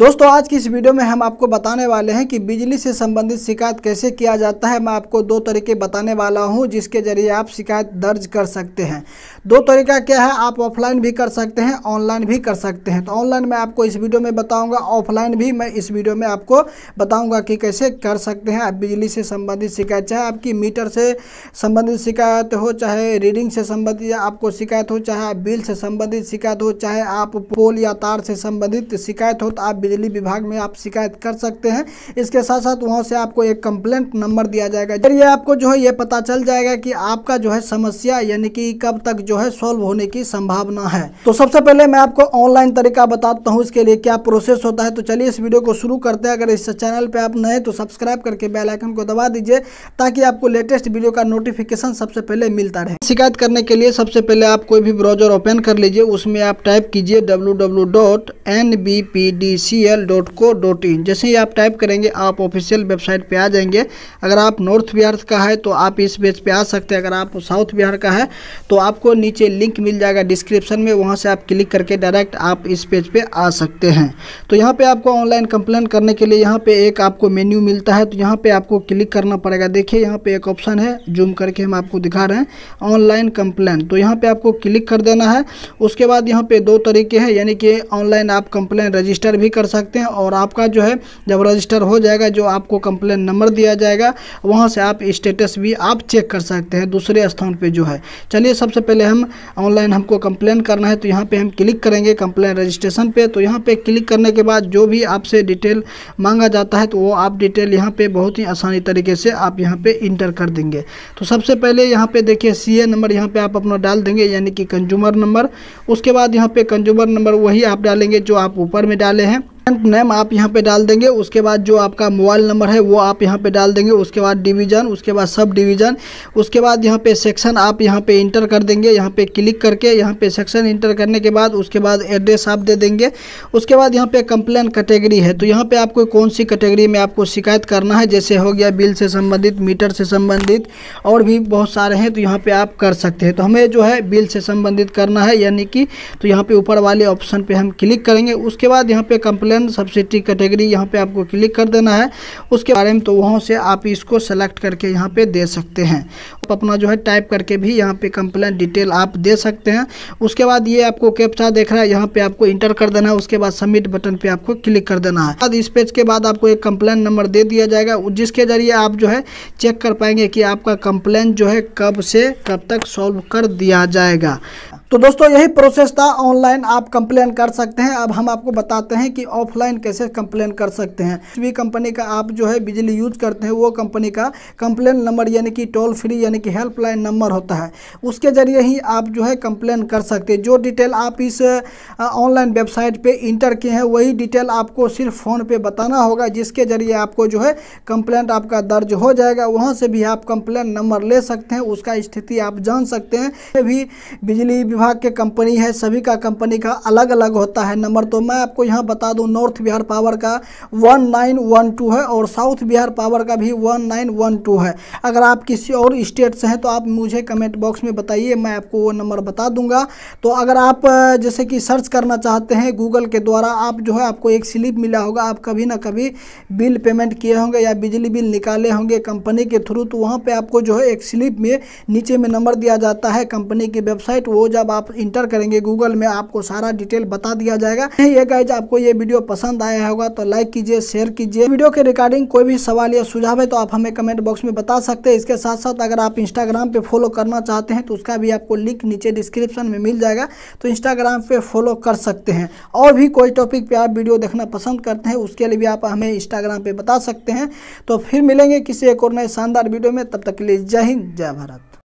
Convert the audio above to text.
दोस्तों आज की इस वीडियो में हम आपको बताने वाले हैं कि बिजली से संबंधित शिकायत कैसे किया जाता है। मैं आपको दो तरीके बताने वाला हूं जिसके जरिए आप शिकायत दर्ज कर सकते हैं। दो तरीका क्या है, आप ऑफलाइन भी कर सकते हैं, ऑनलाइन भी कर सकते हैं। तो ऑनलाइन मैं आपको इस वीडियो में बताऊंगा, ऑफलाइन भी मैं इस वीडियो में आपको बताऊँगा कि कैसे कर सकते हैं आप बिजली से संबंधित शिकायत। चाहे आपकी मीटर से संबंधित शिकायत हो, चाहे रीडिंग से संबंधित आपको शिकायत हो, चाहे आप बिल से संबंधित शिकायत हो, चाहे आप पोल या तार से संबंधित शिकायत हो, तो आप बिजली विभाग में आप शिकायत कर सकते हैं। इसके साथ साथ वहां से आपको एक कंप्लेंट नंबर दिया जाएगा। फिर ये आपको जो है ये पता चल जाएगा कि आपका जो है समस्या यानी कि कब तक जो है सॉल्व होने की संभावना है। तो सबसे पहले मैं आपको ऑनलाइन तरीका बताता हूं, इसके लिए क्या प्रोसेस होता है। तो चलिए इस वीडियो को शुरू करते हैं। अगर इस चैनल पर आप नए हैं तो सब्सक्राइब करके बेल आइकन को दबा दीजिए ताकि आपको लेटेस्ट वीडियो का नोटिफिकेशन सबसे पहले मिलता रहे। शिकायत करने के लिए सबसे पहले आप कोई भी ब्राउजर ओपन कर लीजिए, उसमें आप टाइप कीजिए WL.co.in। जैसे ही आप टाइप करेंगे आप ऑफिशियल वेबसाइट पे आ जाएंगे। अगर आप नॉर्थ बिहार का है तो आप इस पेज पे आ सकते हैं, अगर आप साउथ बिहार का है तो आपको नीचे लिंक मिल जाएगा डिस्क्रिप्शन में, वहां से आप क्लिक करके डायरेक्ट आप इस पेज पे आ सकते हैं। तो यहाँ पे आपको ऑनलाइन कंप्लेंट करने के लिए यहाँ पे एक आपको मेन्यू मिलता है, तो यहाँ पर आपको क्लिक करना पड़ेगा। देखिए यहाँ पर एक ऑप्शन है, जूम करके हम आपको दिखा रहे हैं, ऑनलाइन कंप्लेंट। तो यहाँ पर आपको क्लिक कर देना है। उसके बाद यहाँ पर दो तरीके हैं, यानी कि ऑनलाइन आप कंप्लेंट रजिस्टर भी कर सकते हैं और आपका जो है जब रजिस्टर हो जाएगा जो आपको कंप्लेंट नंबर दिया जाएगा वहां से आप स्टेटस भी आप चेक कर सकते हैं दूसरे स्थान पे जो है। चलिए सबसे पहले हम ऑनलाइन हमको कंप्लेंट करना है, तो यहां पे हम क्लिक करेंगे कंप्लेंट रजिस्ट्रेशन पे। तो यहां पे क्लिक करने के बाद जो भी आपसे डिटेल मांगा जाता है तो वो आप डिटेल यहाँ पर बहुत ही आसानी तरीके से आप यहाँ पर इंटर कर देंगे। तो सबसे पहले यहाँ पर देखिए CA नंबर यहाँ पर आप अपना डाल देंगे यानी कि कंज्यूमर नंबर। उसके बाद यहाँ पर कंज्यूमर नंबर वही आप डालेंगे जो आप ऊपर में डाले हैं। नेम आप यहाँ पे डाल देंगे। उसके बाद जो आपका मोबाइल नंबर है वो आप यहाँ पे डाल देंगे। उसके बाद डिवीज़न, उसके बाद सब डिवीज़न, उसके बाद यहाँ पे सेक्शन आप यहाँ पे इंटर कर देंगे। यहाँ पे क्लिक करके यहाँ पे सेक्शन इंटर करने के बाद उसके बाद एड्रेस आप दे देंगे। उसके बाद यहाँ पे कंप्लेंट कैटेगरी है, तो यहाँ पर आपको कौन सी कैटेगरी में आपको शिकायत करना है, जैसे हो गया बिल से संबंधित, मीटर से संबंधित और भी बहुत सारे हैं, तो यहाँ पर आप कर सकते हैं। तो हमें जो है बिल से संबंधित करना है यानी कि, तो यहाँ पर ऊपर वाले ऑप्शन पर हम क्लिक करेंगे। उसके बाद यहाँ पर कंप्लेंट सब्सिडी कैटेगरी यहाँ पे आपको क्लिक कर देना है उसके बारे में, तो वहाँ से आप इसको सेलेक्ट करके यहाँ पे दे सकते हैं। आप अपना जो है टाइप करके भी यहाँ पे कंप्लेंट डिटेल आप दे सकते हैं। उसके बाद ये आपको कैप्चा देख रहा है, यहाँ पे आपको इंटर कर देना है। उसके बाद सबमिट बटन पे आपको क्लिक कर देना है। बाद इस पेज के बाद आपको एक कंप्लेंट नंबर दे दिया जाएगा जिसके जरिए आप जो है चेक कर पाएंगे कि आपका कंप्लेंट जो है कब से कब तक सॉल्व कर दिया जाएगा। तो दोस्तों यही प्रोसेस था, ऑनलाइन आप कंप्लेन कर सकते हैं। अब हम आपको बताते हैं कि ऑफलाइन कैसे कंप्लेन कर सकते हैं। किसी भी कंपनी का आप जो है बिजली यूज करते हैं वो कंपनी का कंप्लेन नंबर यानी कि टोल फ्री यानी कि हेल्पलाइन नंबर होता है, उसके जरिए ही आप जो है कंप्लेन कर सकते हैं। जो डिटेल आप इस ऑनलाइन वेबसाइट पे इंटर किए हैं वही डिटेल आपको सिर्फ फ़ोन पे बताना होगा, जिसके जरिए आपको जो है कंप्लेंट आपका दर्ज हो जाएगा। वहाँ से भी आप कंप्लेन नंबर ले सकते हैं, उसका स्थिति आप जान सकते हैं। भी बिजली विभाग के कंपनी है, सभी का कंपनी का अलग अलग होता है नंबर। तो मैं आपको यहाँ बता दूँ नॉर्थ बिहार पावर का 1912 है और साउथ बिहार पावर का भी 1912 है। अगर आप किसी और स्टेट से हैं तो आप मुझे कमेंट बॉक्स में बताइए, मैं आपको वो नंबर बता दूंगा। तो अगर आप जैसे कि सर्च करना चाहते हैं गूगल के द्वारा, आप जो है आपको एक स्लिप मिला होगा, आप कभी ना कभी बिल पेमेंट किए होंगे या बिजली बिल निकाले होंगे कंपनी के थ्रू, तो वहाँ पर आपको जो है एक स्लिप में नीचे में नंबर दिया जाता है कंपनी की वेबसाइट। वो जब आप इंटर करेंगे गूगल में आपको सारा डिटेल बता दिया जाएगा। ये गाइज आपको ये वीडियो पसंद आया होगा तो लाइक कीजिए, शेयर कीजिए। वीडियो के रिगार्डिंग कोई भी सवाल या सुझाव है तो आप हमें कमेंट बॉक्स में बता सकते हैं। इसके साथ साथ अगर आप इंस्टाग्राम पे फॉलो करना चाहते हैं तो उसका भी आपको लिंक नीचे डिस्क्रिप्शन में मिल जाएगा, तो इंस्टाग्राम पे फॉलो कर सकते हैं। और भी कोई टॉपिक पे आप वीडियो देखना पसंद करते हैं उसके लिए भी आप हमें इंस्टाग्राम पे बता सकते हैं। तो फिर मिलेंगे किसी एक और नए शानदार वीडियो में, तब तक के लिए जय हिंद, जय भारत।